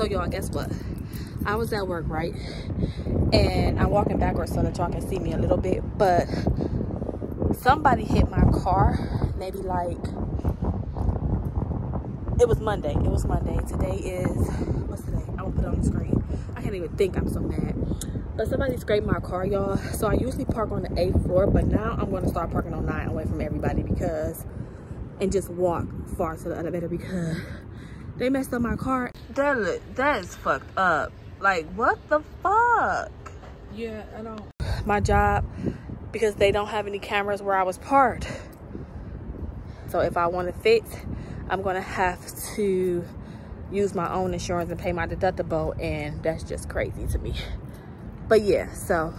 So y'all, guess what? I was at work, right? And I'm walking backwards so that y'all can see me a little bit, but somebody hit my car. Maybe like, it was Monday. Today is, what's today? I'm gonna put it on the screen. I can't even think, I'm so mad. But somebody scraped my car, y'all. So I usually park on the 8th floor, but now I'm gonna start parking on 9 away from everybody, because, and just walk far to the elevator, because they messed up my car. That is fucked up. Like, what the fuck? Yeah, I don't. My job, because they don't have any cameras where I was parked. So if I want to fix, I'm going to have to use my own insurance and pay my deductible. And that's just crazy to me. But yeah, so,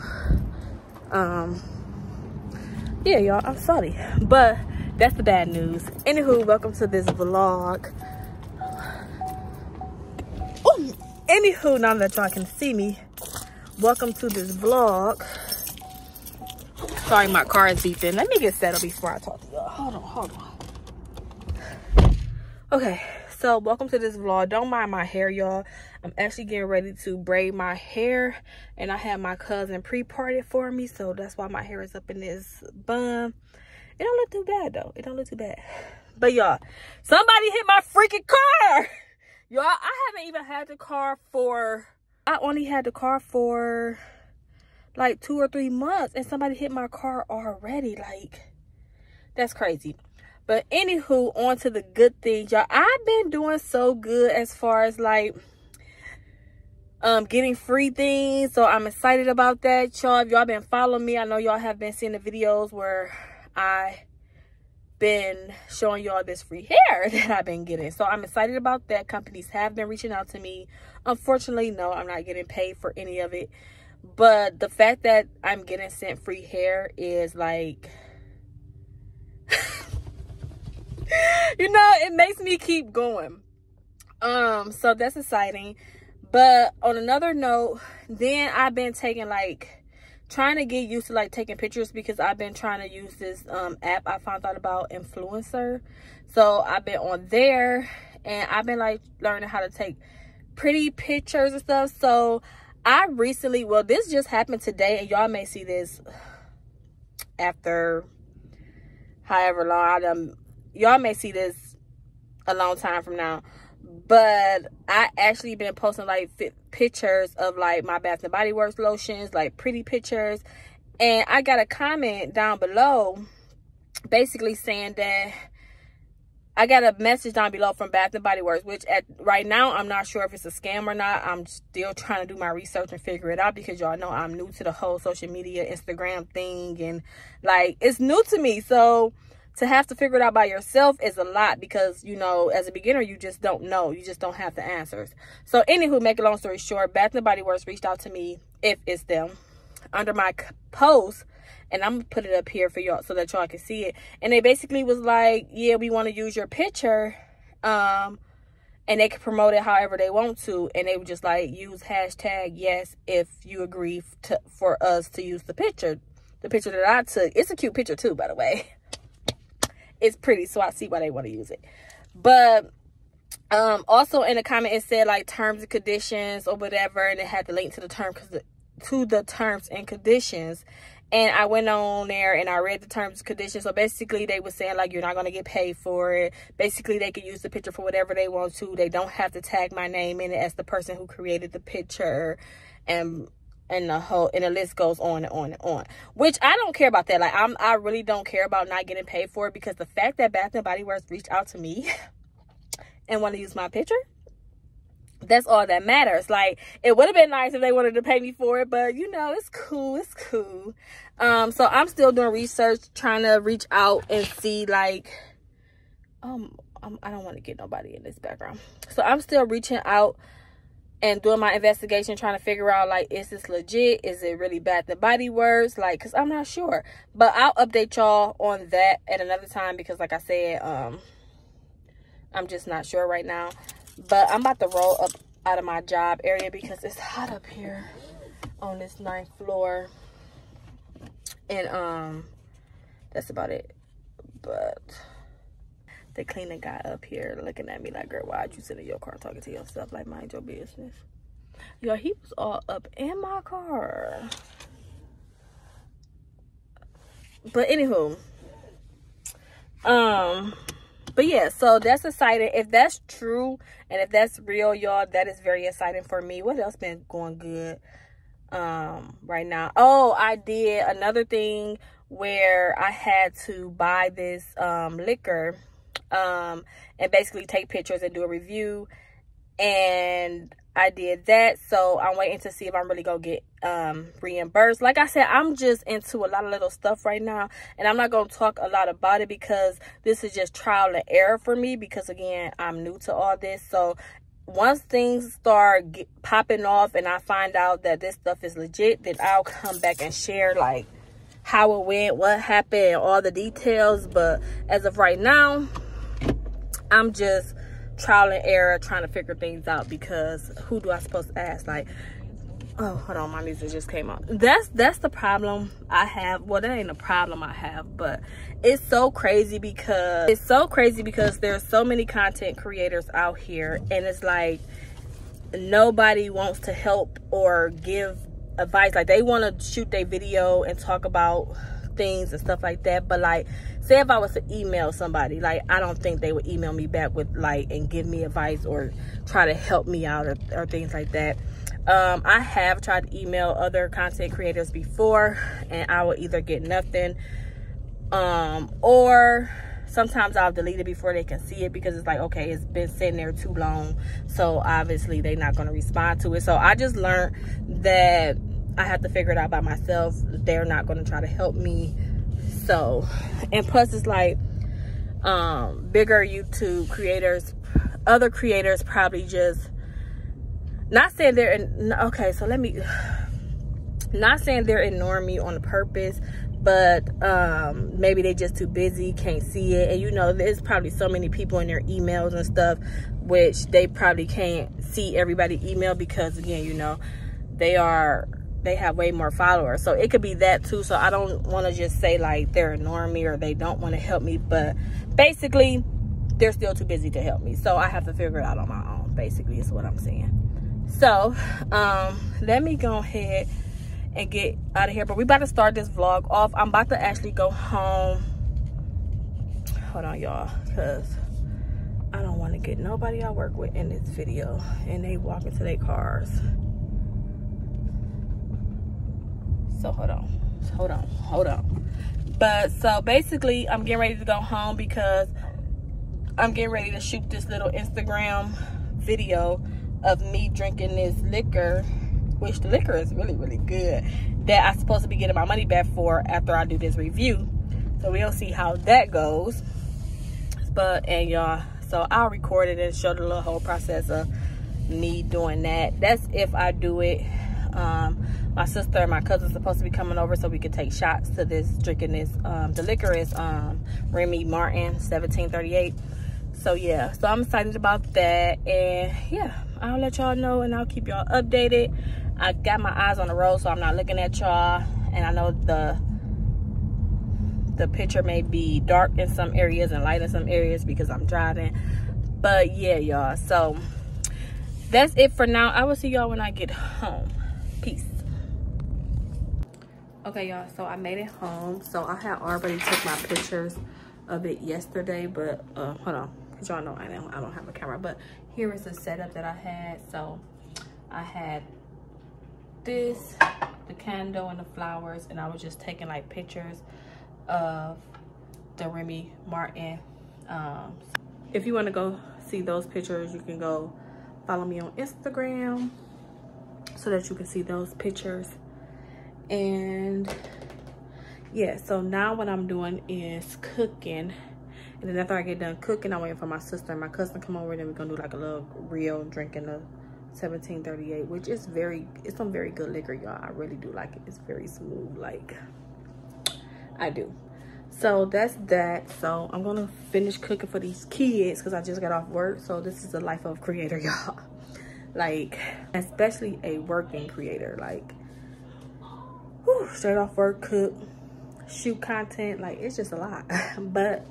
yeah, y'all, I'm sorry. But that's the bad news. Anywho, welcome to this vlog. Anywho, now that y'all can see me, welcome to this vlog. Sorry, my car is beeping. Let me get settled before I talk to y'all. Hold on. Okay, so welcome to this vlog. Don't mind my hair, y'all. I'm actually getting ready to braid my hair, and I had my cousin pre-parted for me, so that's why my hair is up in this bun. It don't look too bad, though. It don't look too bad. But y'all, somebody hit my freaking car! Y'all, I haven't even had the car for, I only had the car for like 2 or 3 months, and somebody hit my car already. Like, that's crazy. But anywho, on to the good things, y'all. I've been doing so good as far as like getting free things, so I'm excited about that, y'all. If y'all been following me, I know y'all have been seeing the videos where I been showing y'all this free hair that I've been getting, so I'm excited about that. Companies have been reaching out to me. Unfortunately, no, I'm not getting paid for any of it, but the fact that I'm getting sent free hair is like you know, it makes me keep going, so that's exciting. But on another note, then I've been taking like trying to get used to like taking pictures, because I've been trying to use this app I found out about, Influencer. So I've been on there, and I've been like learning how to take pretty pictures and stuff. So I recently, well, this just happened today, and y'all may see this after however long I done, y'all may see this a long time from now, but I actually been posting like pictures of like my Bath and Body Works lotions, like pretty pictures, and I got a comment down below basically saying that I got a message down below from Bath and Body Works, which at right now I'm not sure if it's a scam or not. I'm still trying to do my research and figure it out, because y'all know I'm new to the whole social media Instagram thing, and like it's new to me, so to have to figure it out by yourself is a lot, because, you know, as a beginner, you just don't know. You just don't have the answers. So, anywho, make a long story short, Bath & Body Works reached out to me, if it's them, under my post. And I'm going to put it up here for y'all so that y'all can see it. And they basically was like, yeah, we want to use your picture. And they can promote it however they want to. And they were just like, use hashtag yes if you agree for us to use the picture. The picture that I took. It's a cute picture, too, by the way. It's pretty, so I see why they want to use it. But also in the comment it said like terms and conditions or whatever, and it had the link to the term, to the terms and conditions. And I went on there and I read the terms and conditions. So basically they were saying like, you're not going to get paid for it. Basically they could use the picture for whatever they want to. They don't have to tag my name in it as the person who created the picture, and the list goes on and on and on, which I don't care about that. Like, I really don't care about not getting paid for it, because the fact that Bath and Body Works reached out to me and want to use my picture, that's all that matters. Like, it would have been nice if they wanted to pay me for it, but you know, it's cool, it's cool. So I'm still doing research, trying to reach out and see like, I don't want to get nobody in this background. So I'm still reaching out and doing my investigation, trying to figure out, like, is this legit? Is it really Bath & Body Works? Like, because I'm not sure. But I'll update y'all on that at another time, because, like I said, I'm just not sure right now. But I'm about to roll up out of my job area, because it's hot up here on this 9th floor. And that's about it. But the cleaning guy up here looking at me like, girl, why'd you sit in your car talking to yourself? Like, mind your business. Yo, he was all up in my car. But anywho, but yeah, so that's exciting. If that's true and if that's real, y'all, that is very exciting for me. What else been going good right now? Oh, I did another thing where I had to buy this liquor and basically take pictures and do a review, and I did that. So I'm waiting to see if I'm really gonna get reimbursed. Like I said, I'm just into a lot of little stuff right now, and I'm not gonna talk a lot about it because this is just trial and error for me, because again, I'm new to all this. So once things start popping off and I find out that this stuff is legit, then I'll come back and share like how it went, what happened, all the details. But as of right now, I'm just trial and error, trying to figure things out, because who do I supposed to ask? Like, oh, hold on, my music just came on. That's the problem I have. Well, that ain't a problem I have, but it's so crazy because there's so many content creators out here, and it's like nobody wants to help or give advice. Like, they want to shoot their video and talk about things and stuff like that, but like, say if I was to email somebody, like, I don't think they would email me back with like and give me advice or try to help me out or things like that. I have tried to email other content creators before, and I will either get nothing or sometimes I'll delete it before they can see it, because it's like, okay, it's been sitting there too long, so obviously they're not going to respond to it. So I just learned that I have to figure it out by myself. They're not going to try to help me. So, and plus it's like bigger YouTube creators, other creators probably just not saying they're not saying they're ignoring me on purpose, but maybe they just too busy, can't see it. And you know, there's probably so many people in their emails and stuff, which they probably can't see everybody email, because again, you know, they have way more followers. So it could be that too. So I don't want to just say like they're ignoring me or they don't want to help me, but basically they're still too busy to help me, so I have to figure it out on my own, basically, is what I'm saying. So let me go ahead and get out of here, but we about to start this vlog off. I'm about to actually go home. Hold on, y'all, because I don't want to get nobody I work with in this video and they walk into their cars. So hold on. But so basically I'm getting ready to go home because I'm getting ready to shoot this little Instagram video of me drinking this liquor, which the liquor is really, really good, that I'm supposed to be getting my money back for after I do this review. So we'll see how that goes. But, and y'all, so I'll record it and show the little whole process of me doing that. That's if I do it. My sister and my cousin supposed to be coming over so we could take shots to this, drinking this. The liquor is Remy Martin 1738. So yeah, so I'm excited about that, and yeah, I'll let y'all know and I'll keep y'all updated. I got my eyes on the road, so I'm not looking at y'all, and I know the picture may be dark in some areas and light in some areas because I'm driving. But yeah, y'all, so that's it for now. I will see y'all when I get home. Peace. Okay, y'all, so I made it home. So I had already took my pictures of it yesterday, but hold on, because y'all know I don't have a camera. But here is the setup that I had. So I had this, the candle and the flowers, and I was just taking like pictures of the Remy Martin. If you want to go see those pictures, you can go follow me on Instagram so that you can see those pictures. And yeah, so now what I'm doing is cooking, and then after I get done cooking, I'm waiting for my sister and my cousin to come over, and then we're gonna do like a little reel drinking the 1738, which is it's some very good liquor, y'all. I really do like it. It's very smooth, like I do. So that's that. So I'm gonna finish cooking for these kids because I just got off work. So this is the life of a creator, y'all. Like, especially a working creator, like, whew, straight off work, cook, shoot content, like, it's just a lot. But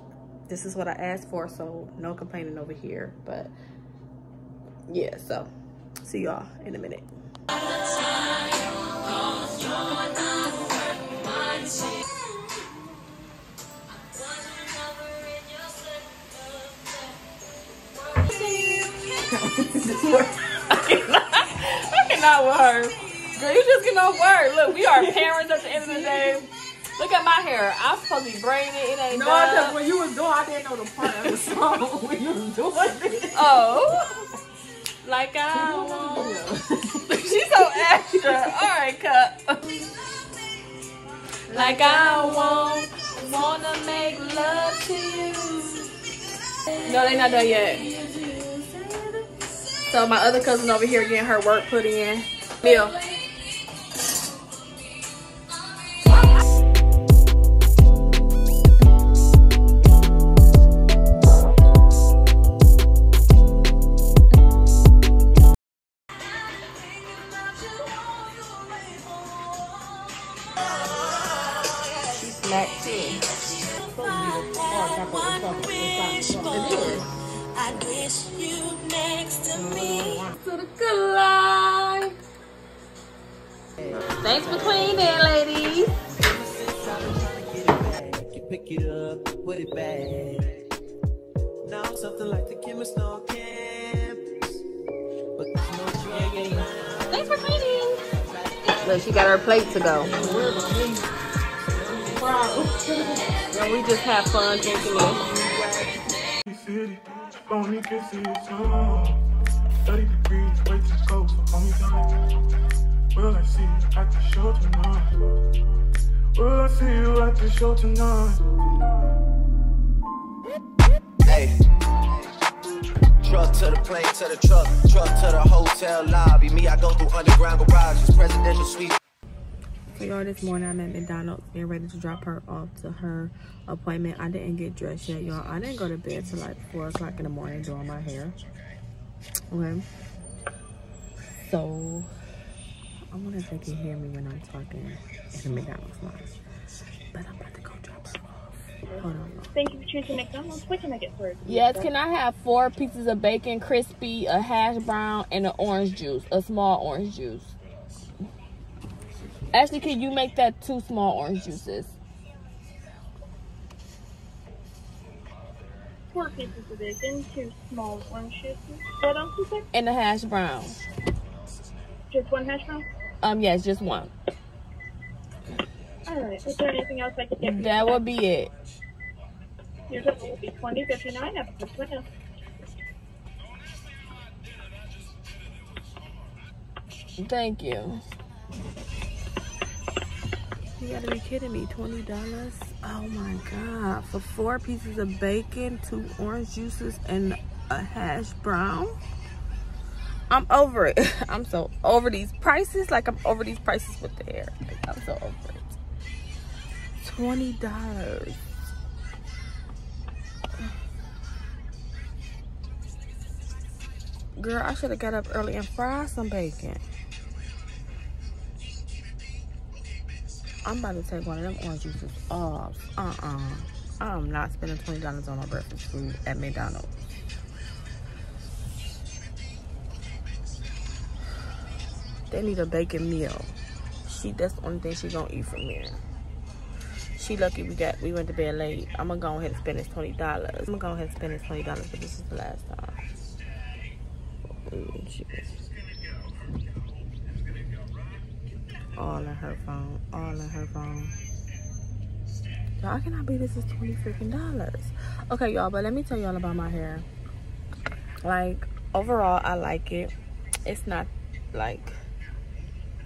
this is what I asked for, so no complaining over here. But yeah, so see y'all in a minute. I cannot with her. Girl, you just getting off work. Look, we are parents at the end of the day. Look at my hair. I'm supposed to be braiding it. It ain't no, done. No, because when you was doing, I didn't know the part of the song when you was doing it. Oh. Like I want. She's so extra. All right, Cup. Like I want to make love to you. No, they not done yet. So my other cousin over here getting her work put in. Bill. Thanks for cleaning, ladies. Pick it up, put it back. Now something like the chemist on campus. But there's no dragging. Thanks for cleaning. Look, she got her plate to go. Girl, we just have fun drinking it. 30 degrees, way too cold for homie. Will I see you at the show tonight? Will I see you at the show tonight? Hey, truck to the plane, to the truck, truck to the hotel lobby. Me, I go through underground garages, presidential suite. So y'all, this morning I'm at McDonald's and ready to drop her off to her appointment. I didn't get dressed yet, y'all. I didn't go to bed till like 4 o'clock in the morning doing my hair. Okay. So I wonder if they can hear me when I'm talking at the McDonald's line. But I'm about to go drop her off. Hold on. Thank you for choosing McDonald's. What can I get for you? Yes, can I have 4 pieces of bacon crispy, a hash brown, and an orange juice, a small orange juice? Actually, can you make that 2 small orange juices? 4 pieces of bacon, 2 small orange juices. What else is there? And a hash brown. Just 1 hash brown? Yes, just 1. All right. Is there anything else I could get? That would be it. Your total will be $20.59 at the window. Thank you. You gotta be kidding me! $20? Oh my God! For 4 pieces of bacon, 2 orange juices, and a hash brown. I'm over it. I'm so over these prices. Like, I'm over these prices with the hair. Like, I'm so over it. $20. Girl, I should have got up early and fried some bacon. I'm about to take one of them orange juices off. I'm not spending $20 on my breakfast food at McDonald's. They need a bacon meal. That's the only thing she gonna eat from here. She lucky we went to bed late. I'm gonna go ahead and spend this $20. I'm gonna go ahead and spend this $20, but this is the last time. Ooh, she all in her phone. All in her phone. Y'all, I cannot believe this is $20 freaking. Okay, y'all, but let me tell y'all about my hair. Like, overall, I like it. It's not like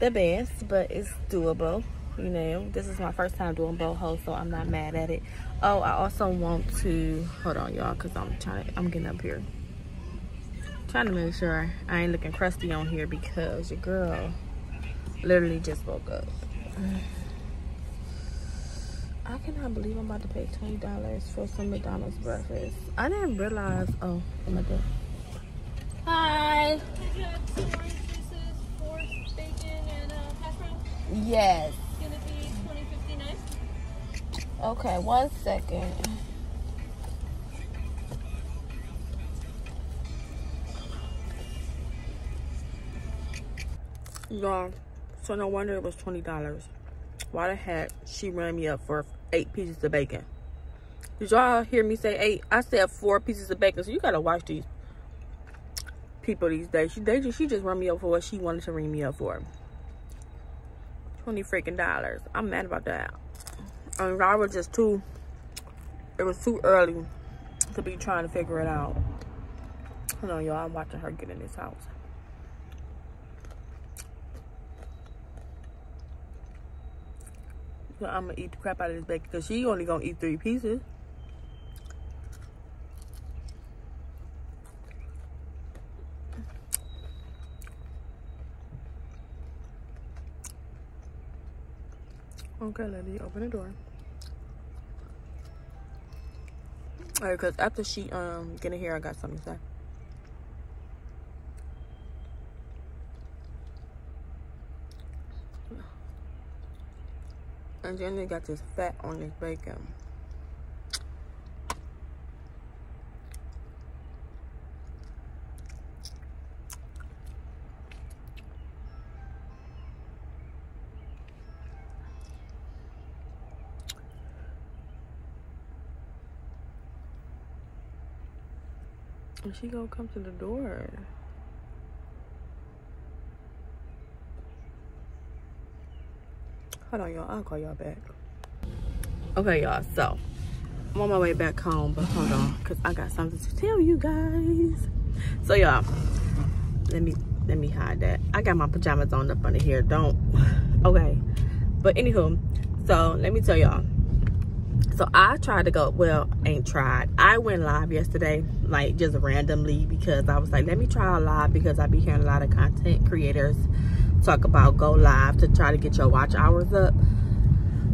the best, but it's doable. You know, this is my first time doing boho, so I'm not mad at it. Oh, I also want to hold on, y'all, because I'm getting up here trying to make sure I ain't looking crusty on here, because your girl literally just woke up. I cannot believe I'm about to pay $20 for some McDonald's breakfast. I didn't realize. Oh, I'm like, hi. Yes. It's gonna be $20.59. Okay, 1 second. Y'all, so no wonder it was $20. Why the heck she ran me up for 8 pieces of bacon? Did y'all hear me say 8? I said 4 pieces of bacon. So you gotta watch these people these days. She just ran me up for what she wanted to ring me up for. $20 freaking. I'm mad about that. And y'all were just too. It was too early to be trying to figure it out. Hold on, y'all. I'm watching her get in this house. So I'm gonna eat the crap out of this bacon because she only gonna eat 3 pieces. Okay, lady, open the door. All right, because after she get in here, I got something to say. And then they got this fat on this bacon. And she gonna come to the door. Hold on, y'all. I'll call y'all back. Okay, y'all. So, I'm on my way back home, but hold on, because I got something to tell you guys. So, y'all, let me hide that. I got my pajamas on up under here. Don't. Okay. But, anywho, so, let me tell y'all. So, I tried to go. Well, ain't tried. I went live yesterday, like, just randomly, because I was like, let me try a live, because I be hearing a lot of content creators talk about go live to try to get your watch hours up.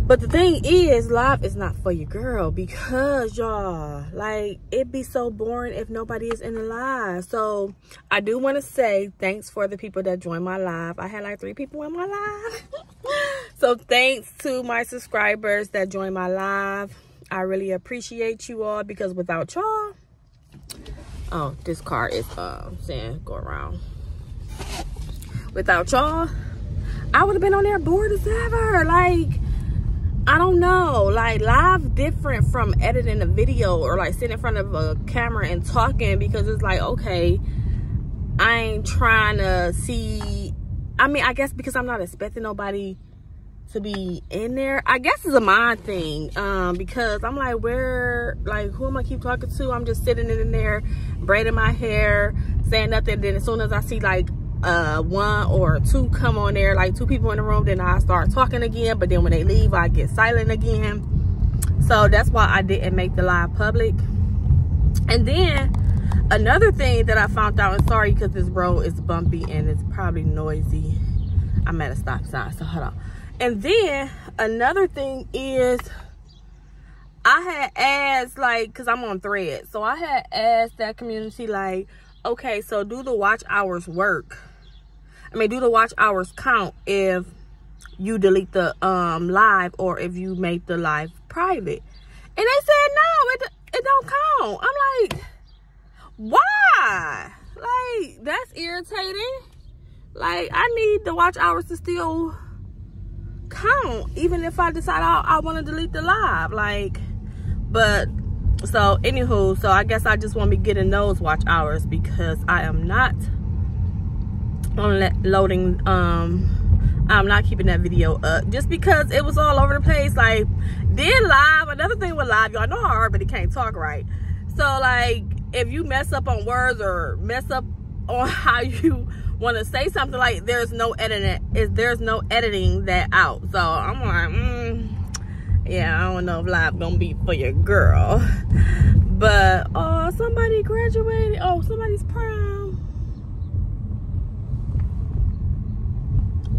But the thing is, live is not for your girl, because y'all, like, it be so boring if nobody is in the live. So I do want to say thanks for the people that joined my live. I had like 3 people in my live. So thanks to my subscribers that joined my live. I really appreciate you all, because without y'all, oh, this car is saying go around. Without y'all, I would have been on there bored as ever. Like, I don't know. Like, live different from editing a video or, like, sitting in front of a camera and talking, because it's like, okay, I ain't trying to see. I mean, I guess because I'm not expecting nobody to be in there. I guess it's a mind thing, because I'm like, where, like, who am I keep talking to? I'm just sitting in there, braiding my hair, saying nothing. Then as soon as I see, like, one or two come on there, like 2 people in the room, then I start talking again, but then when they leave, I get silent again. So that's why I didn't make the live public. And then another thing that I found out, and sorry because this road is bumpy and it's probably noisy, I'm at a stop sign, so hold on. And then another thing is, I had asked, like, because I'm on Thread, so I had asked that community, like, okay, so do the watch hours work? I mean, do the watch hours count if you delete the live or if you make the live private? And they said, no, it don't count. I'm like, why? Like, that's irritating. Like, I need the watch hours to still count, even if I decide I want to delete the live. Like, but... so, anywho, so I guess I just want to be getting those watch hours, because I am not loading, I'm not keeping that video up, just because it was all over the place. Like, then live, another thing with live, y'all know I already can't talk right. So, like, if you mess up on words or mess up on how you want to say something, like, there's no editing that out. So, I'm like, yeah, I don't know if live gonna be for your girl. But, oh, somebody graduated. Oh, somebody's prom.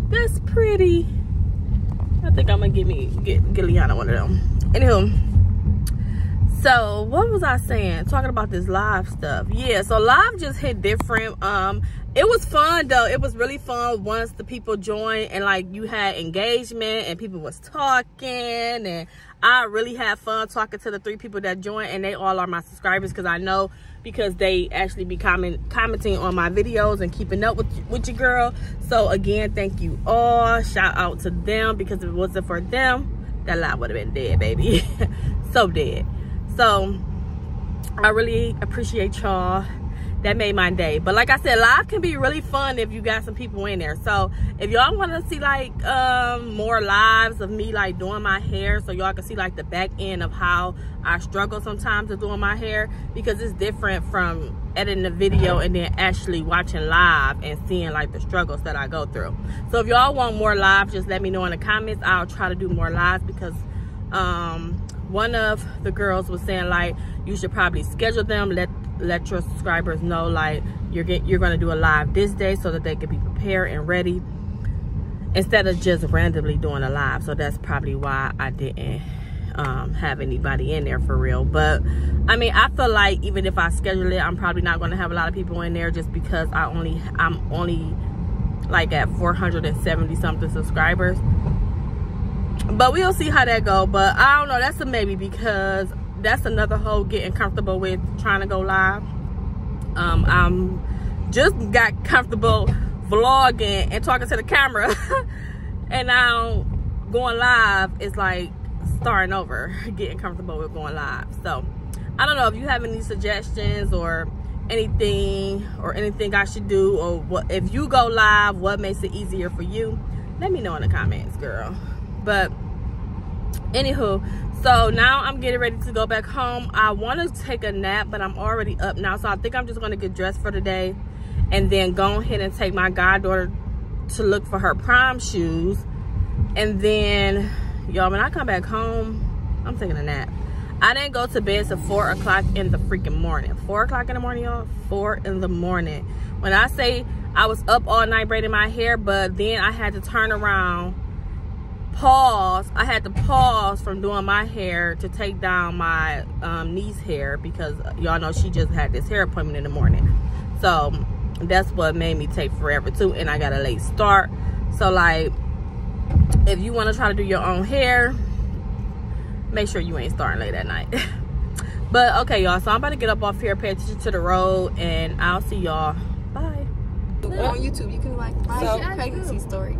That's pretty. I think I'm gonna get Liana one of them. Anywho, so what was I saying? Talking about this live stuff. Yeah, so live just hit different. It was fun, though. It was really fun once the people joined and, like, you had engagement and people was talking. And I really had fun talking to the 3 people that joined, and they all are my subscribers, because I know because they actually be commenting on my videos and keeping up with your girl. So again, thank you all. Shout out to them, because if it wasn't for them, that live would have been dead, baby. So dead. So I really appreciate y'all. That made my day. But like I said, live can be really fun if you got some people in there. So if y'all want to see like more lives of me like doing my hair, so y'all can see like the back end of how I struggle sometimes with doing my hair, because it's different from editing the video and then actually watching live and seeing like the struggles that I go through. So if y'all want more lives, just let me know in the comments. I'll try to do more lives, because one of the girls was saying like you should probably schedule them, let your subscribers know like you're gonna do a live this day, so that they can be prepared and ready, instead of just randomly doing a live. So that's probably why I didn't have anybody in there for real. But I mean, I feel like even if I schedule it, I'm probably not gonna have a lot of people in there, just because I'm only like at 470 something subscribers. But we'll see how that go. But I don't know, that's a maybe, because that's another whole getting comfortable with trying to go live. I'm just got comfortable vlogging and talking to the camera, and now going live is like starting over, getting comfortable with going live. So I don't know if you have any suggestions or anything I should do, or what if you go live, what makes it easier for you. Let me know in the comments, girl. But anywho, so now I'm getting ready to go back home. I want to take a nap, but I'm already up now, so I think I'm just going to get dressed for the day and then go ahead and take my goddaughter to look for her prom shoes. And then y'all, when I come back home, I'm taking a nap. I didn't go to bed till 4 o'clock in the freaking morning. 4 o'clock in the morning, y'all. 4 in the morning. When I say I was up all night braiding my hair, but then I had to turn around, I had to pause from doing my hair to take down my niece's hair, because y'all know she just had this hair appointment in the morning. So that's what made me take forever too, and I got a late start. So like, if you want to try to do your own hair, make sure you ain't starting late at night. But okay, y'all, so I'm about to get up off here, pay attention to the road, and I'll see y'all. Bye. On YouTube, you can like find your pregnancy story.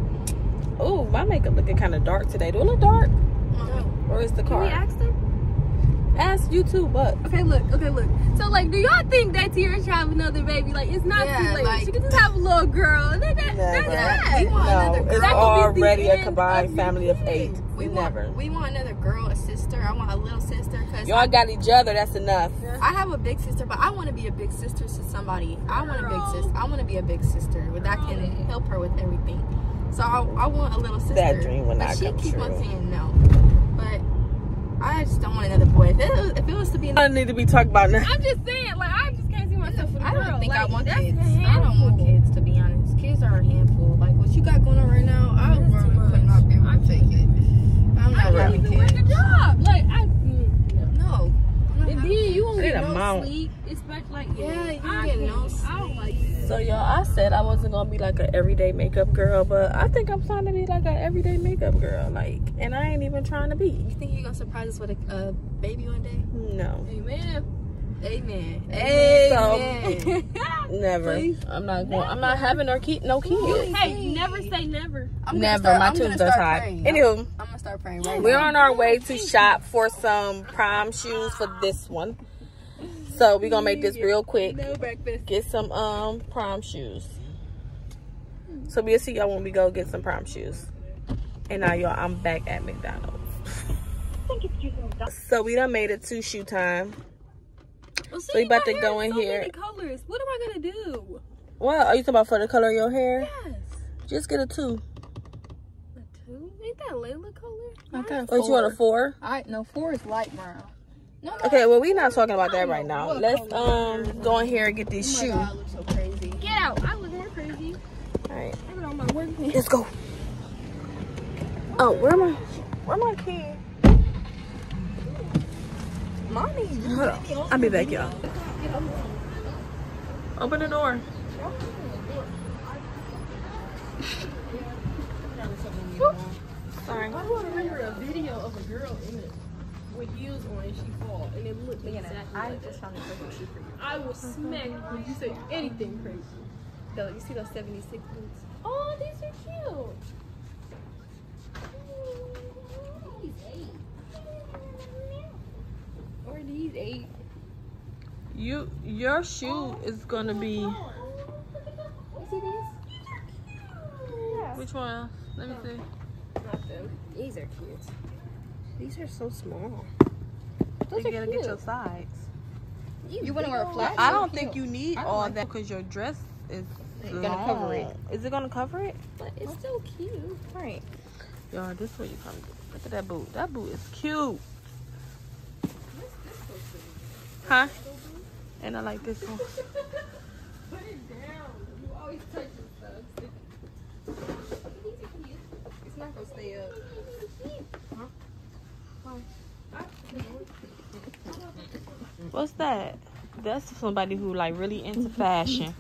Oh, my makeup looking kind of dark today. Do it look dark? No. Or is the car? Can we ask them? Ask you too, but. Okay, look. Okay, look. So, like, do y'all think that Tiara should have another baby? Like, it's not too late. Like, she can just have a little girl. That's that. We want another girl. It's already a combined family of 8. We want another girl, a sister. I want a little sister. Y'all got each other. That's enough. Yeah. I have a big sister, but I want to be a big sister to somebody. I want to be a big sister. But I can help her with everything. So I want a little sister. That dream will not come true. She keep on saying no, but I just don't want another boy. If it was to be, I need to be talked about now. I'm just saying, like, I just can't see myself with a girl. I don't think I want kids. I don't want kids, to be honest. Kids are a handful. Like what you got going on right now, I'm grown and putting my family. I'm taking. I'm not having kids. I can't even work a job. Like no. Indeed, you don't get no sleep. It's like you get no sleep. I don't like it. So y'all, I said I wasn't gonna be like an everyday makeup girl, but I think I'm trying to be like an everyday makeup girl, like, and I ain't even trying to be. You think you're gonna surprise us with a baby one day? No. Amen. Amen. Amen. So, never. Please. I'm not having or keep no kids. Hey, never say never. My tubes are tied. Anywho, I'm gonna start praying. Right, we're on our way to shop for some prom shoes for this one. So we're gonna make this real quick. No breakfast. Get some prom shoes. So we'll see y'all when we go get some prom shoes. And now y'all, I'm back at McDonald's. So we done made it to shoe time. Well, so we about to go in here. Many colors. What am I gonna do? Well, are you talking about for the color of your hair? Yes. Just get a 2. A 2? Ain't that Layla color? Okay. Oh, you want a 4? No, 4 is light brown. No, okay, well, we're not talking about that right now. Let's go in here and get these shoes. God, I look so crazy. Get out. I look more crazy. All right. I got all my work. Let's go. Oh, where am I kid? Mommy. Hold on. I'll be back, y'all. Open the door. Sorry. I want to remember a video of a girl in it. for years on and she fall, and it looked exactly like just found a perfect shoe for you. I was smacked when you said anything crazy. Though, you see those 76 boots? Oh, these are cute. These 8. Or these 8. Your shoe is gonna be. You see these? Yeah. Which one? Let me see. Not them. These are cute. These are so small. Those you gotta cute. Get your size. You want to wear a flat? I don't think you need all like that because your dress is gonna cover it. Is it gonna cover it? But it's so cute. All right, y'all. This is where you come. Look at that boot. That boot is cute. Huh? And I like this one. Put it down. You always touch your stuff. It's not gonna stay up. Huh? Why? What's that? That's somebody who like really into fashion.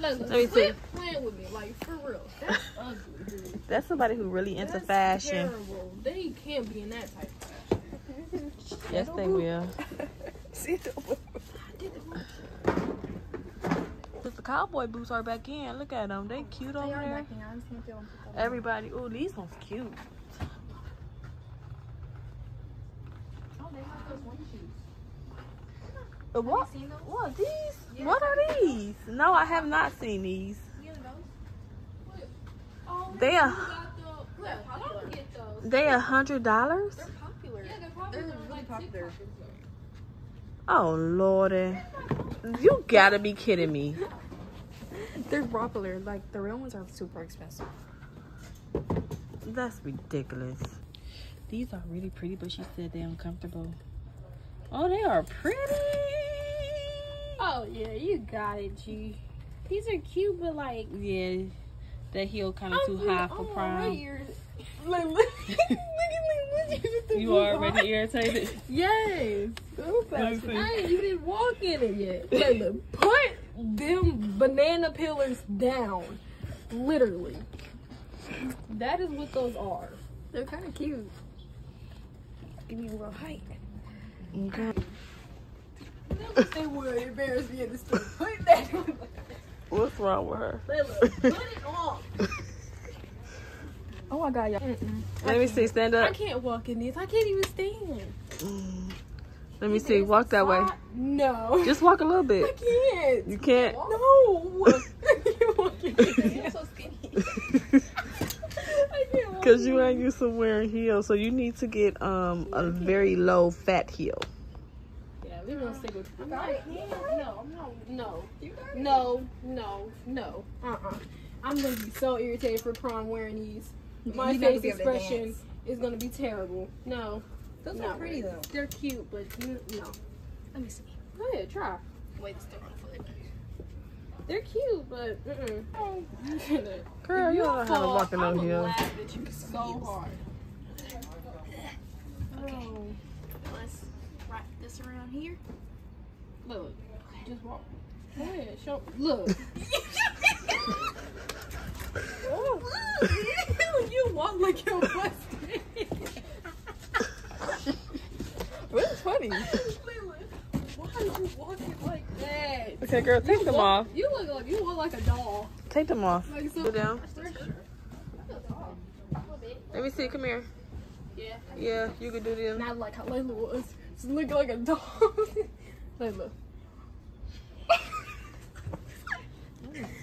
Look, let me see. Playing with me, like for real. That's ugly, dude. That's somebody who really into fashion. Terrible. They can't be in that type of fashion. Yes, they will. See the boot. Cause the cowboy boots are back in. Look at them. They cute over there. Everybody. Oh, these ones cute. Oh, they have those one shoes. What? Have you seen those? What? These? Yeah. What are these? No, I have not seen these. Yeah, those. Oh, they are. They $100? They're popular. Yeah, they're popular. They're really popular. Oh Lordy, you gotta be kidding me. They're popular. Like the real ones are super expensive. That's ridiculous. These are really pretty, but she said they're uncomfortable. Oh, they are pretty. Oh, yeah, you got it, G. These are cute, but like... Yeah, that heel kind of too high for prime. Like, you are already irritated? Yes. I ain't even walk in it yet. Layla, put them banana pillars down. Literally. That is what those are. They're kind of cute. Give me a little height. Okay. They would embarrass me in the store. Put that. What's wrong with her? Layla, put it off. Oh my God, y'all. Let me see. Stand up. I can't walk in these. I can't even stand. Let me see. Walk that way. No. Just walk a little bit. I can't. You can't. No. You're so skinny. I can't walk. Cause you ain't used to wearing heels, so you need to get a very low fat heel. Yeah, we're gonna stick with. No, I'm not. No. No. No. No. I'm gonna be so irritated for prom wearing these. My face expression is gonna be terrible. No, those are pretty though. They're cute, but no. Let me see. Go ahead, try. Wait, it's the wrong foot. They're cute, but girl, you don't have a walking on here. I'm glad that you so hard. Okay, let's wrap this around here. Look, just walk. Go ahead, show. Look. Oh. You walk like you're busted. That's funny. Why are you walking like that? Okay, girl, take them off. You look like you walk like a doll. Take them off. Like so. Go down. Let me see. Come here. Yeah. Yeah, you can do this. Not like how Layla was. Just look like a doll. Layla.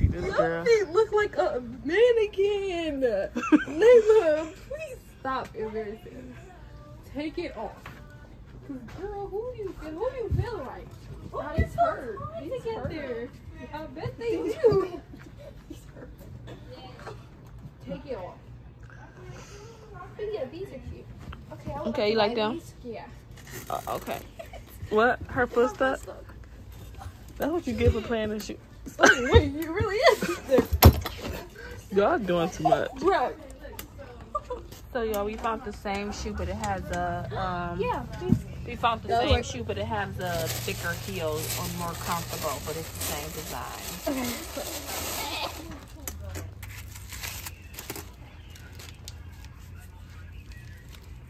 Your feet look like a mannequin. Layla, please stop embarrassing. Take it off. Girl, who do you feel like? Oh, it's hurt. These get hurt. There. I bet they do. Take it off. But yeah, these are cute. Okay, you like them? Yeah. Okay. What? Her footstep? That's what you get for playing this shoe. Wait, you really is. Y'all doing too much. Right. So y'all, we found the same shoe, but it has a We found the same shoe, but it has a thicker heel or more comfortable, but it's the same design.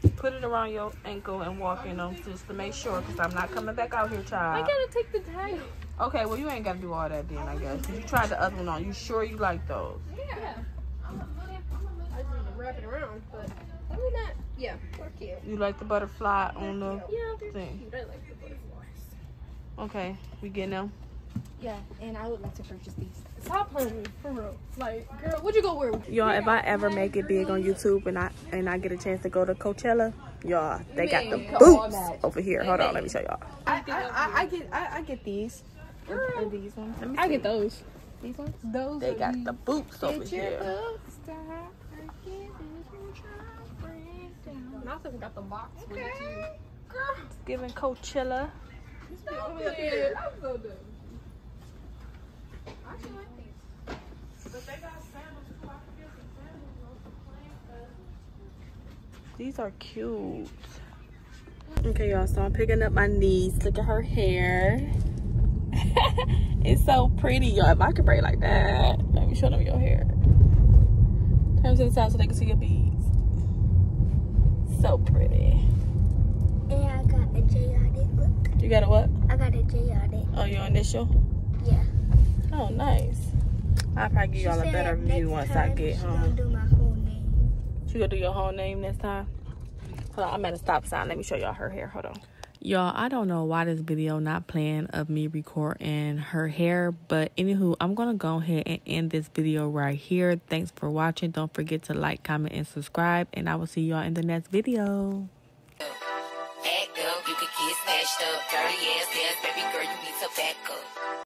Okay. put it around your ankle and walk in them just to make sure, because I'm not coming back out here, child. I gotta take the tag. Okay, well, you ain't gotta do all that then, I guess. You tried the other one on. You sure you like those? Yeah. I just want to wrap it around, but probably not. Yeah, they're cute. You like the butterfly on the thing? Yeah, I like the butterflies. Okay, we getting them? Yeah, and I would like to purchase these. Stop playing, for real. Like, girl, what you gonna wear? Y'all, if I ever make it big on YouTube and I get a chance to go to Coachella, y'all, they got the boots over here. Hold on, let me show y'all. I get these. Or these ones. I get those. These ones? Those. They got the boots over here. I also got the box with it too. Girl, it's giving Coachella. Stop it. I'm so done. I actually like these. But they got sandals too. I forget the sandals most of the These are cute. Okay, y'all, so I'm picking up my niece. Look at her hair. It's so pretty, y'all. If I could braid like that. Let me show them your hair. Turn to the side so they can see your beads. So pretty. And I got a J on it. Look. You got a what? I got a J on it. Oh, your initial? Yeah. Oh, nice. I'll probably give y'all a better view once I get home. She's gonna do my whole name. She gonna do your whole name next time? Hold on, I'm at a stop sign. Let me show y'all her hair. Hold on. Y'all, I don't know why this video not playing of me recording her hair, but anywho, I'm gonna go ahead and end this video right here. Thanks for watching. Don't forget to like, comment, and subscribe, and I will see y'all in the next video. Back up, you can get snatched up. Dirty ass, baby girl, you need to back up.